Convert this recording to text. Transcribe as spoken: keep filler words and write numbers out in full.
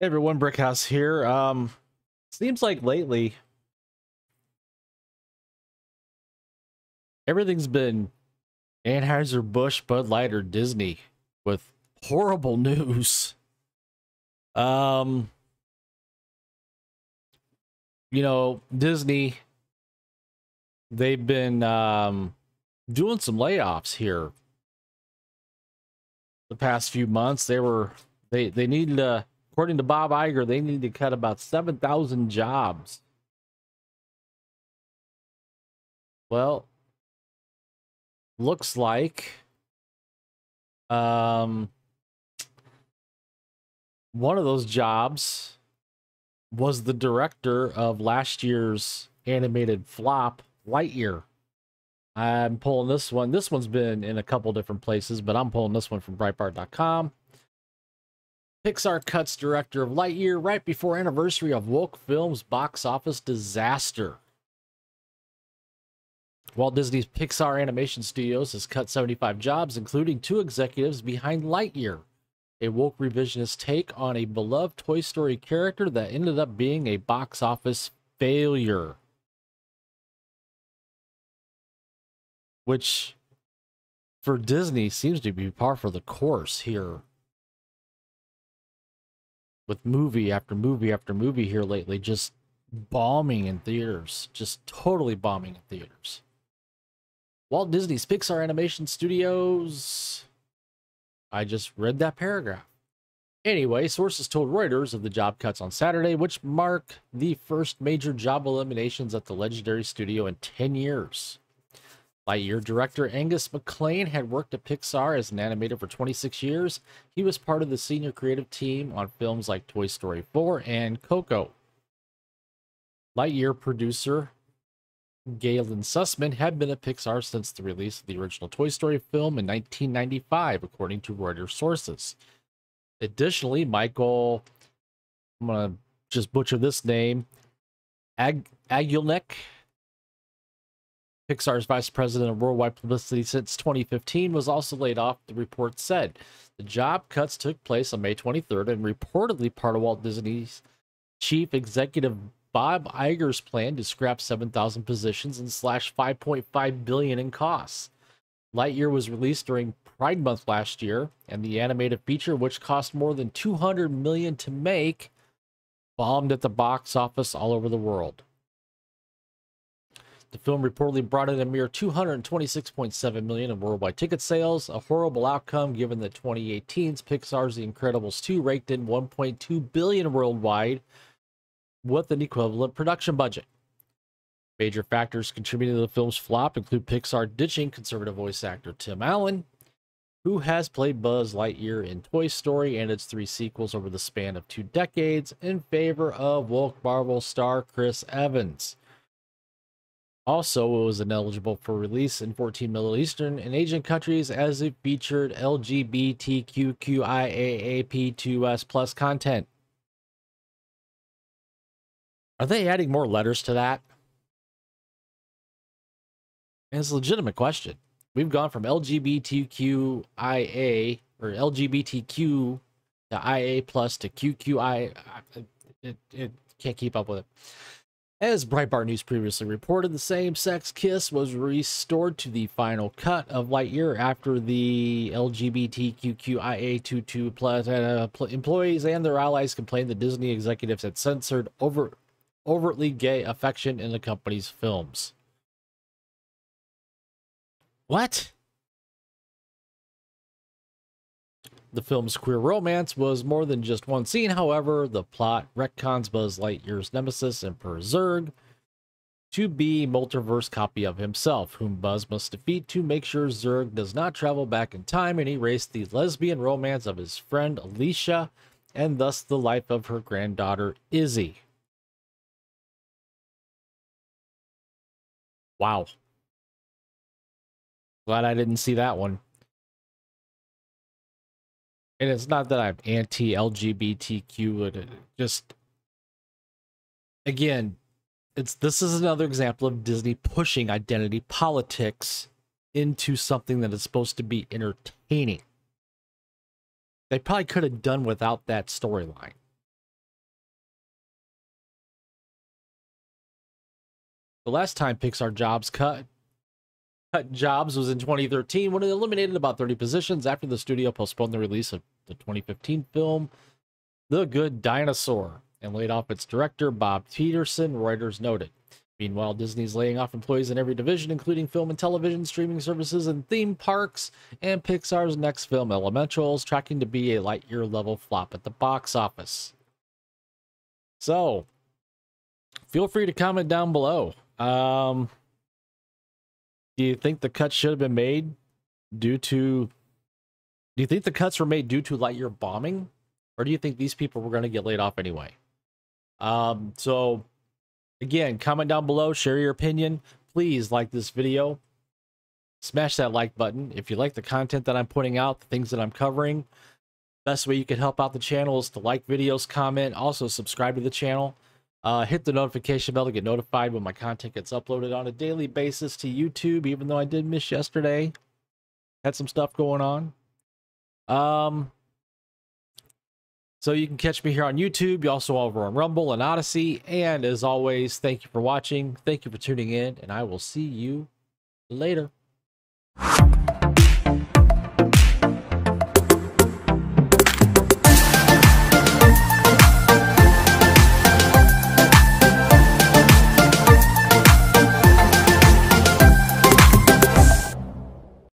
Hey everyone, Brickhouse here. Um, seems like lately everything's been Anheuser-Busch, Bud Light, or Disney with horrible news. Um, you know, Disney, they've been um, doing some layoffs here the past few months. They were they they needed to. According to Bob Iger, they need to cut about seven thousand jobs. Well, looks like um, one of those jobs was the director of last year's animated flop, Lightyear. I'm pulling this one. This one's been in a couple different places, but I'm pulling this one from Breitbart dot com. Pixar cuts director of Lightyear right before anniversary of woke film's box office disaster. Walt Disney's Pixar Animation Studios has cut seventy-five jobs, including two executives behind Lightyear, a woke revisionist take on a beloved Toy Story character that ended up being a box office failure. Which, for Disney, seems to be par for the course here. With movie after movie after movie here lately, just bombing in theaters, just totally bombing in theaters. Walt Disney's Pixar Animation Studios. I just read that paragraph. Anyway, sources told Reuters of the job cuts on Saturday, which mark the first major job eliminations at the legendary studio in ten years. Lightyear director Angus McLane had worked at Pixar as an animator for twenty-six years. He was part of the senior creative team on films like Toy Story four and Coco. Lightyear producer Galen Sussman had been at Pixar since the release of the original Toy Story film in nineteen ninety-five, according to Reuters sources. Additionally, Michael, I'm going to just butcher this name, Ag Agulnik, Pixar's vice president of worldwide publicity since twenty fifteen, was also laid off, the report said. The job cuts took place on May twenty-third and reportedly part of Walt Disney's chief executive Bob Iger's plan to scrap seven thousand positions and slash five point five billion dollars in costs. Lightyear was released during Pride Month last year, and the animated feature, which cost more than two hundred million dollars to make, bombed at the box office all over the world. The film reportedly brought in a mere two hundred twenty-six point seven million dollars in worldwide ticket sales, a horrible outcome given that twenty eighteen's Pixar's The Incredibles two raked in one point two billion dollars worldwide with an equivalent production budget. Major factors contributing to the film's flop include Pixar ditching conservative voice actor Tim Allen, who has played Buzz Lightyear in Toy Story and its three sequels over the span of two decades, in favor of woke Marvel star Chris Evans. Also, it was ineligible for release in fourteen Middle Eastern and Asian countries as it featured L G B T Q I A A P two S plus content. Are they adding more letters to that? And it's a legitimate question. We've gone from L G B T Q I A or L G B T Q to I A plus to Q Q I. It, it can't keep up with it. As Breitbart News previously reported, the same-sex kiss was restored to the final cut of Lightyear after the L G B T Q I A two two plus employees and their allies complained that Disney executives had censored over, overtly gay affection in the company's films. What? The film's queer romance was more than just one scene, however. The plot retcons Buzz Lightyear's nemesis, Emperor Zurg, to be a multiverse copy of himself, whom Buzz must defeat to make sure Zurg does not travel back in time and erase the lesbian romance of his friend Alicia, and thus the life of her granddaughter Izzy. Wow. Glad I didn't see that one. And it's not that I'm anti-L G B T Q, it just, again, it's this is another example of Disney pushing identity politics into something that is supposed to be entertaining. They probably could have done without that storyline. The last time Pixar jobs cut cut jobs was in twenty thirteen, when it eliminated about thirty positions after the studio postponed the release of the twenty fifteen film The Good Dinosaur and laid off its director, Bob Peterson, Reuters noted. Meanwhile, Disney's laying off employees in every division, including film and television, streaming services, and theme parks, and Pixar's next film, Elementals, tracking to be a Lightyear-level flop at the box office. So, feel free to comment down below. Um, do you think the cuts should have been made due to... Do you think the cuts were made due to Lightyear bombing? Or do you think these people were going to get laid off anyway? Um, so... Again, comment down below, share your opinion. Please like this video. Smash that like button. If you like the content that I'm putting out, the things that I'm covering, best way you can help out the channel is to like videos, comment, also subscribe to the channel. Uh, hit the notification bell to get notified when my content gets uploaded on a daily basis to YouTube, even though I did miss yesterday. Had some stuff going on. Um... So you can catch me here on YouTube. You're also over on Rumble and Odyssey. And as always, thank you for watching. Thank you for tuning in. And I will see you later.